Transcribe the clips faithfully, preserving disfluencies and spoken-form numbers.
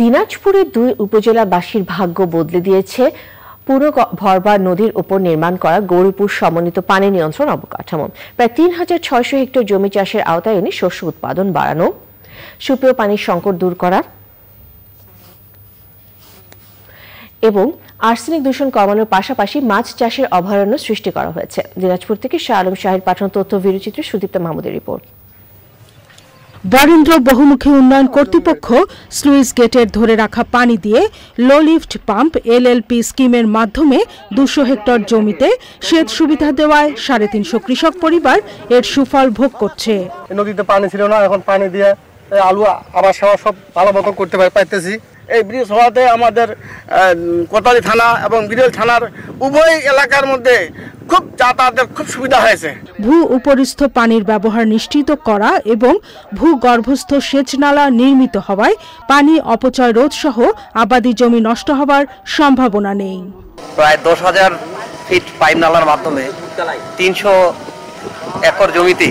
দিনাজপুরের দুই উপজেলাবাসীর ভাগ্য বদলে দিয়েছে পুরো ভরবা নদীর উপর নির্মাণ করা গৌরিপুর সমন্বিত পানি নিয়ন্ত্রণ অবকাঠামো। প্রায় তিন হাজার ছয়শো হেক্টর জমি চাষের আওতায় এনে শস্য উৎপাদন বাড়ানো, সুপেয় পানির সংকট দূর করা এবং আর্সেনিক দূষণ কমানোর পাশাপাশি মাছ চাষের অভয়ারণ্য সৃষ্টি করা হয়েছে। দিনাজপুর থেকে শাহ আলম শাহের পাঠানো তথ্য ভিডিওচিত্রে সুদীপ্তা মাহমুদের রিপোর্ট। বরেন্দ্র বহুমুখী উন্নয়ন কর্তৃপক্ষ স্লুইস গেটের ধরে রাখা পানি দিয়ে low lift pump L L P স্কিমের মাধ্যমে দুশো হেক্টর জমিতে সেচ সুবিধা দেওয়ায় সাড়ে তিনশো কৃষক পরিবার এর সুফল ভোগ করছে। নদীতে পানি ছিল না, এখন পানি দিয়ে আলু আবাদ সব ভালো মতো করতে পারতেছি। এই ব্রিজ হওয়াতে আমাদের কোতালি থানা এবং বিরল থানার উভয় এলাকার মধ্যে খুব যাতায়াতের খুব সুবিধা হয়েছে। ভূ উপরিস্থ পানির ব্যবহার নিশ্চিত করা এবং ভূগর্ভস্থ সেচ নালা নির্মিত হওয়ায় পানি অপচয় রোধ সহ আবাদি জমি নষ্ট হওয়ার সম্ভাবনা নেই। প্রায় দশ হাজার ফিট পাইপ নালার মাধ্যমে তিনশো একর জমিতে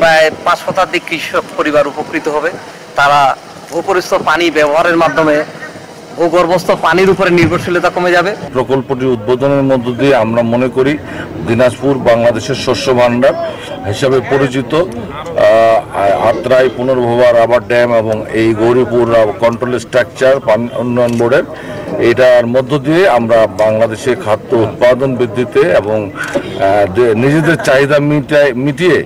প্রায় পাঁচ শতাধিক কৃষক পরিবার উপকৃত হবে। তারা ভূপরিস্থ পানি ব্যবহারের মাধ্যমে ভূগর্ভস্থ পানির উপরে নির্ভরশীলতা কমে যাবে। প্রকল্পটি উদ্বোধনের মধ্য দিয়ে আমরা মনে করি দিনাজপুর বাংলাদেশের শস্য ভান্ডার হিসাবে পরিচিত আত্রাই পুনর্ভবা রাবার ড্যাম এবং এই গৌরিপুর কন্ট্রোল স্ট্রাকচার পানি উন্নয়ন বোর্ডের এটার মধ্য দিয়ে আমরা বাংলাদেশে খাদ্য উৎপাদন বৃদ্ধিতে এবং নিজেদের চাহিদা মিটিয়ে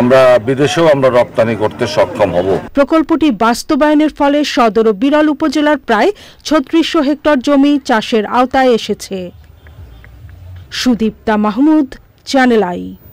আমরা বিদেশেও আমরা রপ্তানি করতে সক্ষম হব। প্রকল্পটি বাস্তবায়নের ফলে সদর ও বিরল উপজেলার প্রায় ছত্রিশশো হেক্টর জমি চাষের আওতায় এসেছে। Sudipta Mahmud, channel I.